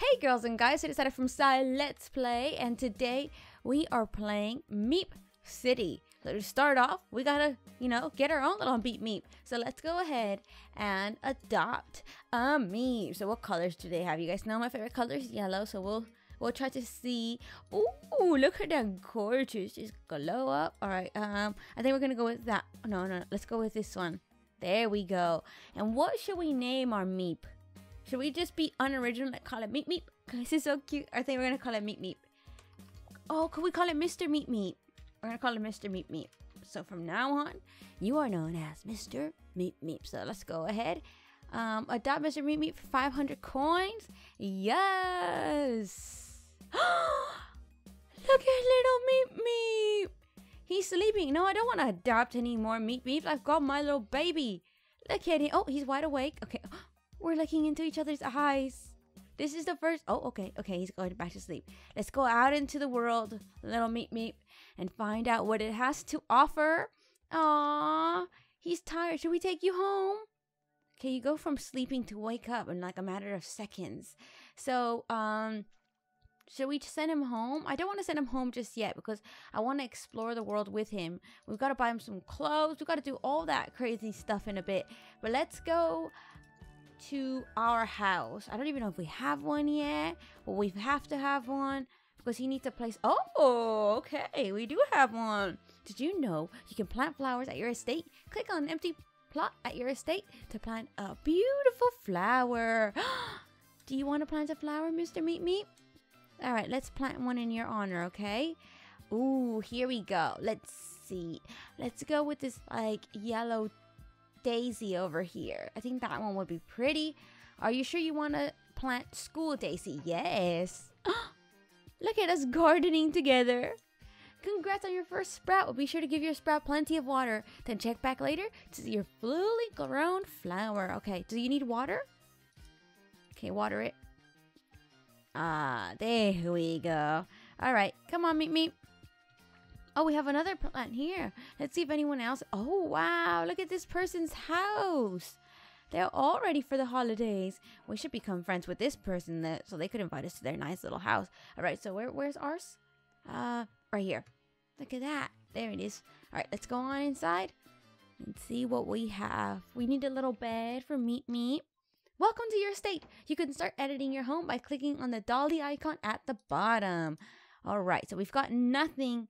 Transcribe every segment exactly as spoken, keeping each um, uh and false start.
Hey girls and guys, it's Zai from Zai Let's Play, and today we are playing Meep City. So to start off, we gotta, you know, get our own little beat meep. So let's go ahead and adopt a meep. So what colors do they have? You guys know my favorite color is yellow, so we'll we'll try to see. Ooh, look at that gorgeous, just glow up. All right, um, I think we're gonna go with that. No, no, no, let's go with this one. There we go. And what should we name our meep? Should we just be unoriginal and call it Meep Meep? This is so cute. I think we're going to call it Meep Meep. Oh, could we call it Mister Meep Meep? We're going to call it Mister Meep Meep. So from now on, you are known as Mister Meep Meep. So let's go ahead. Um, adopt Mister Meep Meep for five hundred coins. Yes! Look at little Meep Meep. He's sleeping. No, I don't want to adopt any more Meep Meep. I've got my little baby. Look at him. Oh, he's wide awake. Okay. We're looking into each other's eyes. This is the first. Oh, okay. Okay, he's going back to sleep. Let's go out into the world, little Meep Meep, and find out what it has to offer. Aww, he's tired. Should we take you home? Okay, you go from sleeping to wake up in like a matter of seconds. So, um, should we send him home? I don't want to send him home just yet because I want to explore the world with him. We've got to buy him some clothes. We've got to do all that crazy stuff in a bit. But let's go to our house. I don't even know if we have one yet, but we have to have one because he needs a place. Oh, okay, we do have one. Did you know you can plant flowers at your estate? Click on an empty plot at your estate to plant a beautiful flower. Do you want to plant a flower, Mister Meep Meep? All right, let's plant one in your honor, okay? Ooh, here we go. Let's see. Let's go with this like yellow daisy over here. I think that one would be pretty. Are you sure you want to plant school daisy? Yes. Look at us gardening together. Congrats on your first sprout. Well, be sure to give your sprout plenty of water. Then check back later to see your fully grown flower. Okay, do you need water? Okay, water it. Ah, there we go. All right, come on, Meep Meep. Oh, we have another plant here. Let's see if anyone else. Oh, wow. Look at this person's house. They're all ready for the holidays. We should become friends with this person that, so they could invite us to their nice little house. All right. So where, where's ours? Uh, right here. Look at that. There it is. All right. Let's go on inside and see what we have. We need a little bed for Meep Meep. Welcome to your estate. You can start editing your home by clicking on the dolly icon at the bottom. All right. So we've got nothing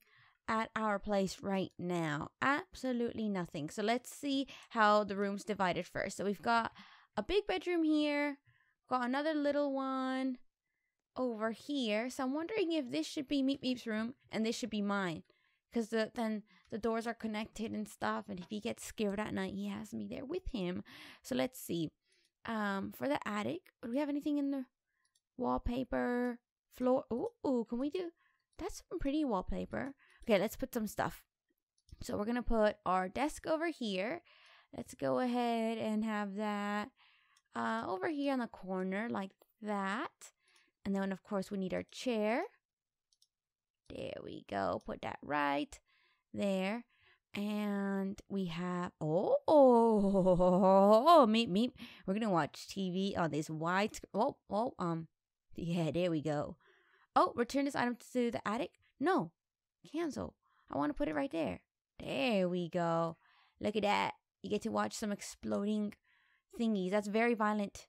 at our place right now, absolutely nothing. So let's see how the room's divided first. So we've got a big bedroom here, got another little one over here. So I'm wondering if this should be Meep Meep's room and this should be mine, because the, then the doors are connected and stuff, and if he gets scared at night, he has me there with him. So let's see. Um, for the attic, do we have anything in the wallpaper, floor? Ooh, can we do? That's some pretty wallpaper. Okay, let's put some stuff. So we're going to put our desk over here. Let's go ahead and have that uh, over here on the corner like that. And then, of course, we need our chair. There we go. Put that right there. And we have, oh, oh, oh, oh meep, meep. We're going to watch T V on this wide screen. Oh, oh, um, yeah, there we go. Oh, return this item to the attic. No. Cancel. I want to put it right there. There we go. Look at that. You get to watch some exploding thingies. That's very violent.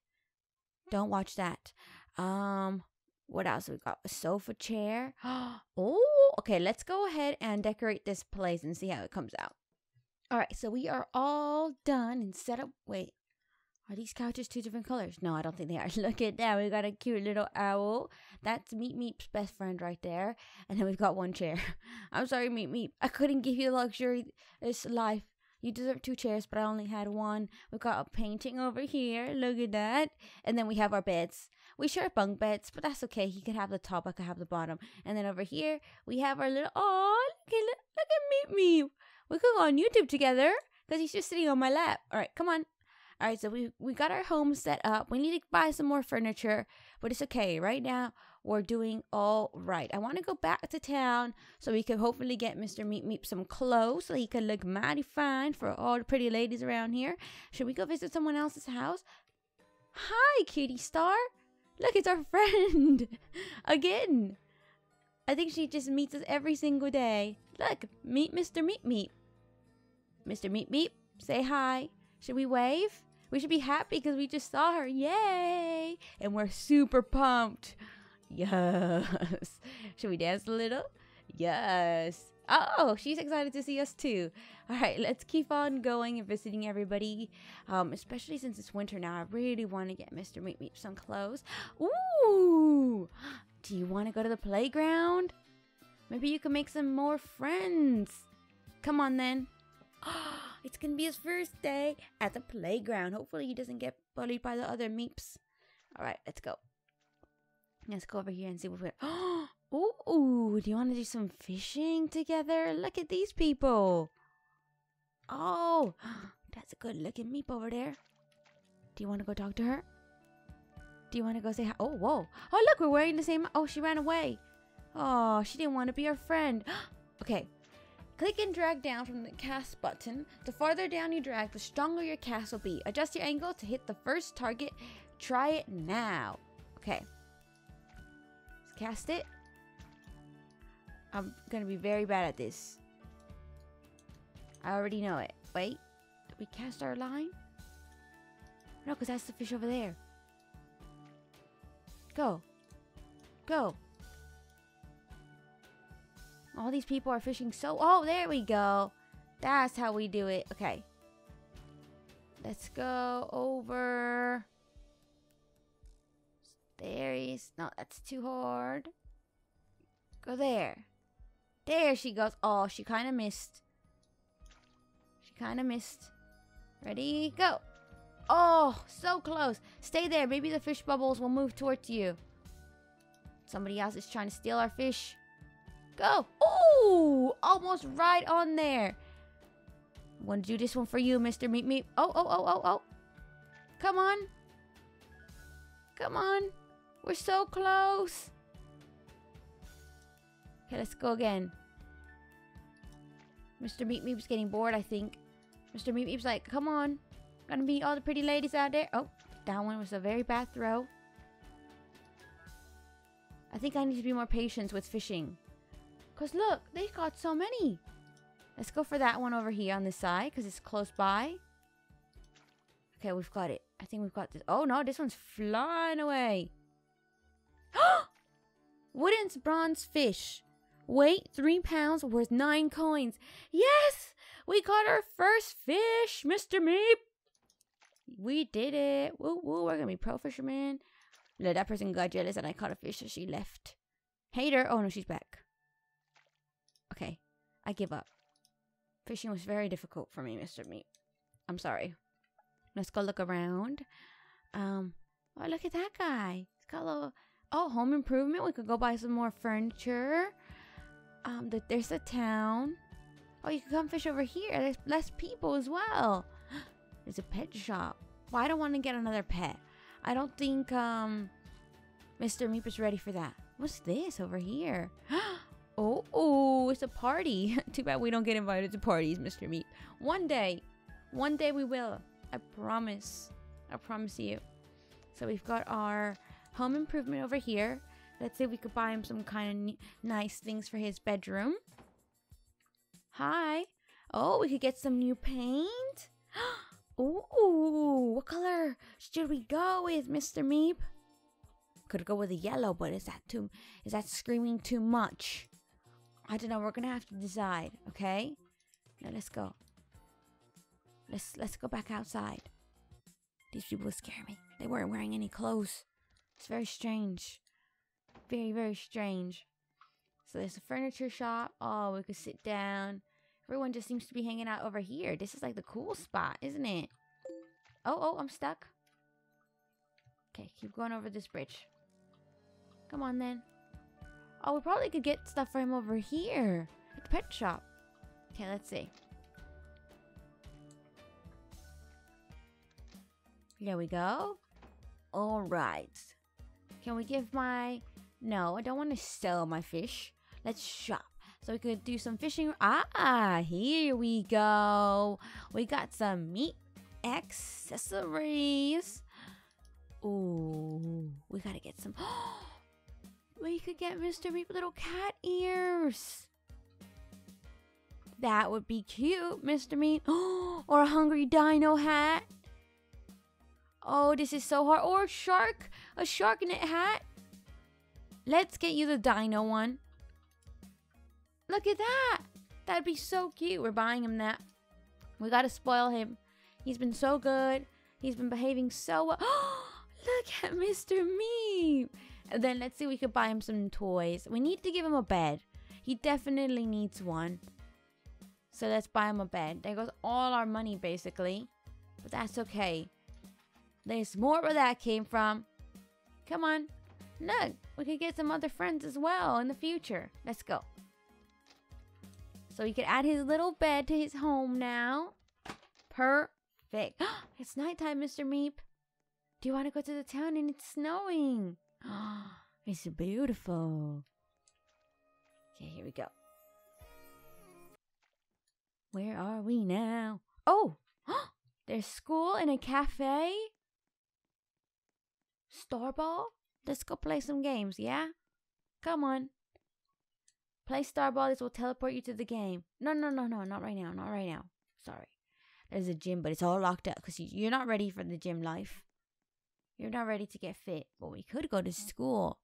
Don't watch that. Um, what else we got? A sofa chair. Oh, okay. Let's go ahead and decorate this place and see how it comes out. All right. So we are all done and set up. Wait, are these couches two different colors? No, I don't think they are. Look at that. We've got a cute little owl. That's Meep Meep's best friend right there. And then we've got one chair. I'm sorry, Meep Meep. I couldn't give you the luxurious life. You deserve two chairs, but I only had one. We've got a painting over here. Look at that. And then we have our beds. We share bunk beds, but that's okay. He could have the top. I could have the bottom. And then over here, we have our little... Oh, look at, look at Meep Meep. We could go on YouTube together because he's just sitting on my lap. All right, come on. All right, so we, we got our home set up. We need to buy some more furniture, but it's okay. Right now, we're doing all right. I want to go back to town so we can hopefully get Mister Meep Meep some clothes so he can look mighty fine for all the pretty ladies around here. Should we go visit someone else's house? Hi, cutie star. Look, it's our friend! Again! I think she just meets us every single day. Look, meet Mister Meep Meep. Mister Meep Meep, say hi. Should we wave? We should be happy because we just saw her. Yay! And we're super pumped. Yes. Should we dance a little? Yes. Oh, she's excited to see us too. All right, let's keep on going and visiting everybody. Um, especially since it's winter now. I really want to get Mister Meep Meep some clothes. Ooh! Do you want to go to the playground? Maybe you can make some more friends. Come on then. It's going to be his first day at the playground. Hopefully he doesn't get bullied by the other Meeps. All right, let's go. Let's go over here and see what we're... Ooh, do you want to do some fishing together? Look at these people. Oh, that's a good looking Meep over there. Do you want to go talk to her? Do you want to go say hi? Oh, whoa. Oh, look, we're wearing the same... Oh, she ran away. Oh, she didn't want to be our friend. Okay. Click and drag down from the cast button. The farther down you drag, the stronger your cast will be. Adjust your angle to hit the first target. Try it now. Okay. Let's cast it. I'm going to be very bad at this. I already know it. Wait. Did we cast our line? No, because that's the fish over there. Go. Go. All these people are fishing so... Oh, there we go. That's how we do it. Okay. Let's go over. There he is. No, that's too hard. Go there. There she goes. Oh, she kind of missed. She kind of missed. Ready? Go. Oh, so close. Stay there. Maybe the fish bubbles will move towards you. Somebody else is trying to steal our fish. Go. Oh, almost right on there. I'm going to do this one for you, Mister Meep Meep. Oh, oh, oh, oh, oh. Come on. Come on. We're so close. Okay, let's go again. Mister Meep Meep's getting bored, I think. Mister Meep Meep's like, come on. Gonna meet all the pretty ladies out there. Oh, that one was a very bad throw. I think I need to be more patient with fishing. Because look, they got so many. Let's go for that one over here on this side because it's close by. Okay, we've got it. I think we've got this. Oh no, this one's flying away. Wooden's bronze fish. Weight three pounds worth nine coins. Yes, we got our first fish, Mister Meep. We did it. Woo woo, we're going to be pro fishermen. No, that person got jealous and I caught a fish so she left. Hate her. Oh no, she's back. Okay, I give up. Fishing was very difficult for me, Mister Meep. I'm sorry. Let's go look around. Um, oh, look at that guy. It's got a little... Oh, home improvement. We could go buy some more furniture. Um, the, there's a town. Oh, you can come fish over here. There's less people as well. There's a pet shop. Well, I don't want to get another pet. I don't think um, Mister Meep is ready for that. What's this over here? Oh, oh, it's a party. Too bad we don't get invited to parties, Mister Meep. One day. One day we will. I promise. I promise you. So we've got our home improvement over here. Let's see if we could buy him some kind of nice things for his bedroom. Hi. Oh, we could get some new paint. Ooh, what color should we go with, Mister Meep? Could go with a yellow, but is that too, is that screaming too much? I don't know. We're gonna have to decide. Okay, now let's go. Let's let's go back outside. These people scare me. They weren't wearing any clothes. It's very strange. Very very strange. So there's a furniture shop. Oh, we could sit down. Everyone just seems to be hanging out over here. This is like the cool spot, isn't it? Oh oh, I'm stuck. Okay, keep going over this bridge. Come on then. Oh, we probably could get stuff for him over here at the pet shop. Okay, let's see. There we go. All right. Can we give my... No, I don't want to sell my fish. Let's shop. So we could do some fishing. Ah, here we go. We got some meat accessories. Oh, we gotta get some. We could get Mister Meep little cat ears. That would be cute, Mister Meep. Or a hungry dino hat. Oh, this is so hard. Or a shark. A shark in a hat. Let's get you the dino one. Look at that. That'd be so cute. We're buying him that. We gotta spoil him. He's been so good. He's been behaving so well. Look at Mister Meep. And then let's see if we could buy him some toys. We need to give him a bed. He definitely needs one. So let's buy him a bed. There goes all our money basically. But that's okay. There's more where that came from. Come on. Look, we could get some other friends as well in the future. Let's go. So we could add his little bed to his home now. Perfect. It's nighttime, Mister Meep. Do you want to go to the town? And it's snowing. It's beautiful. Okay, here we go. Where are we now? Oh, there's school and a cafe. Starball? Let's go play some games, yeah? Come on. Play Starball. This will teleport you to the game. No, no, no, no. Not right now. Not right now. Sorry. There's a gym, but it's all locked up because you're not ready for the gym life. You're not ready to get fit. But we could go to school.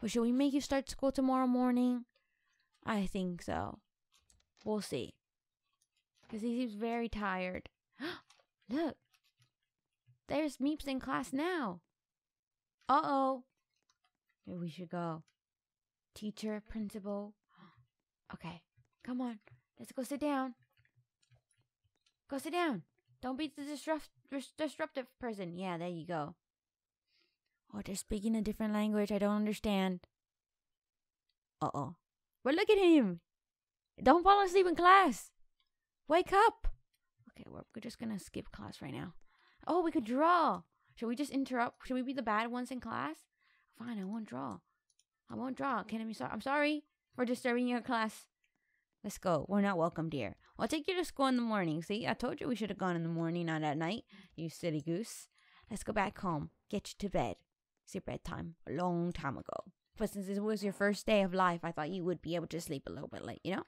But should we make you start school tomorrow morning? I think so. We'll see. Because he seems very tired. Look. There's Meep's in class now. Uh-oh. Maybe we should go. Teacher, principal. Okay. Come on. Let's go sit down. Go sit down. Don't be the disrupt disruptive person. Yeah, there you go. Oh, they're speaking a different language. I don't understand. Uh-oh. But look at him. Don't fall asleep in class. Wake up. Okay, we're just going to skip class right now. Oh, we could draw. Should we just interrupt? Should we be the bad ones in class? Fine, I won't draw. I won't draw. Can I be sorry? I'm sorry for disturbing your class. Let's go. We're not welcomed here. I'll take you to school in the morning. See, I told you we should have gone in the morning, not at night. You silly goose. Let's go back home. Get you to bed. It's your bedtime. A long time ago. But since it was your first day of life, I thought you would be able to sleep a little bit late, you know?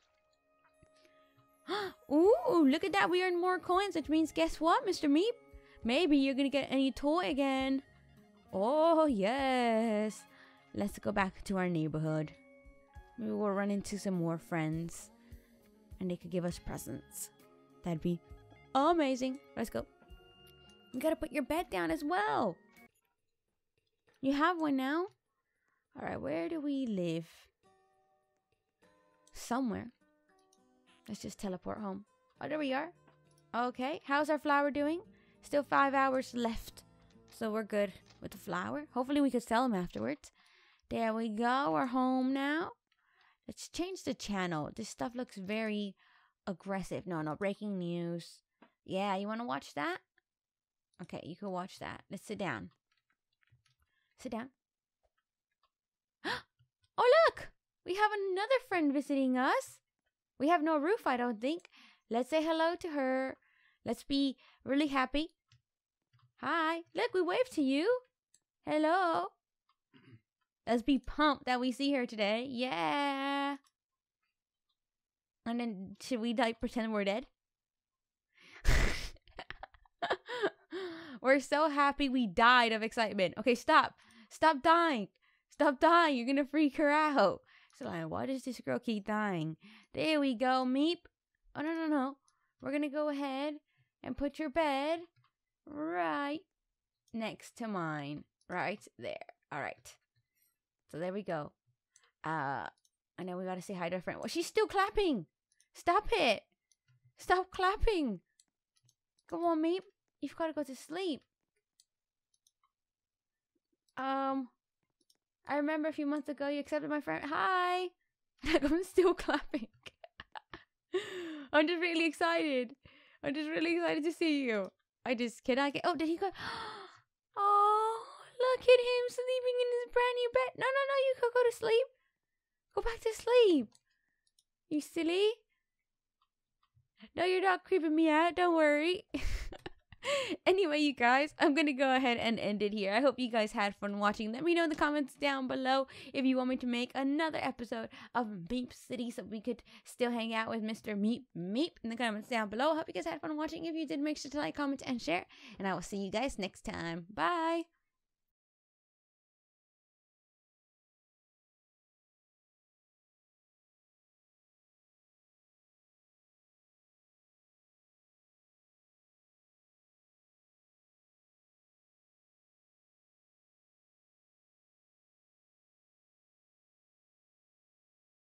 Ooh, look at that. We earned more coins, which means guess what, Mister Meep? Maybe you're going to get a new toy again. Oh, yes. Let's go back to our neighborhood. Maybe we'll run into some more friends. And they could give us presents. That'd be amazing. Let's go. You got to put your bed down as well. You have one now? All right, where do we live? Somewhere. Let's just teleport home. Oh, there we are. Okay, how's our flower doing? Still five hours left, so we're good with the flower. Hopefully we could sell them afterwards. There we go. We're home now. Let's change the channel. This stuff looks very aggressive. No, no, breaking news. Yeah, you want to watch that? Okay, you can watch that. Let's sit down. Sit down. Oh, look! We have another friend visiting us. We have no roof, I don't think. Let's say hello to her. Let's be really happy. Hi. Look, we wave to you. Hello. Let's be pumped that we see her today. Yeah. And then should we like pretend we're dead? We're so happy we died of excitement. Okay, stop. Stop dying. Stop dying. You're gonna freak her out. So like, why does this girl keep dying? There we go, Meep. Oh no no no. We're gonna go ahead and put your bed right next to mine. Right there. Alright. So there we go. Uh, and then we gotta say hi to our friend. Well, she's still clapping. Stop it. Stop clapping. Come on, Meep. You've gotta go to sleep. Um, I remember a few months ago you accepted my friend. Hi. I'm still clapping. I'm just really excited. I'm just really excited to see you. I just, can I get, oh, did he go? Oh, look at him sleeping in his brand new bed. No, no, no, you could go to sleep. Go back to sleep. You silly. No, you're not creeping me out. Don't worry. Anyway, you guys, I'm gonna go ahead and end it here. I hope you guys had fun watching. Let me know in the comments down below if you want me to make another episode of Meep City so we could still hang out with Mister Meep Meep in the comments down below. I hope you guys had fun watching. If you did, make sure to like, comment, and share, and I will see you guys next time. Bye.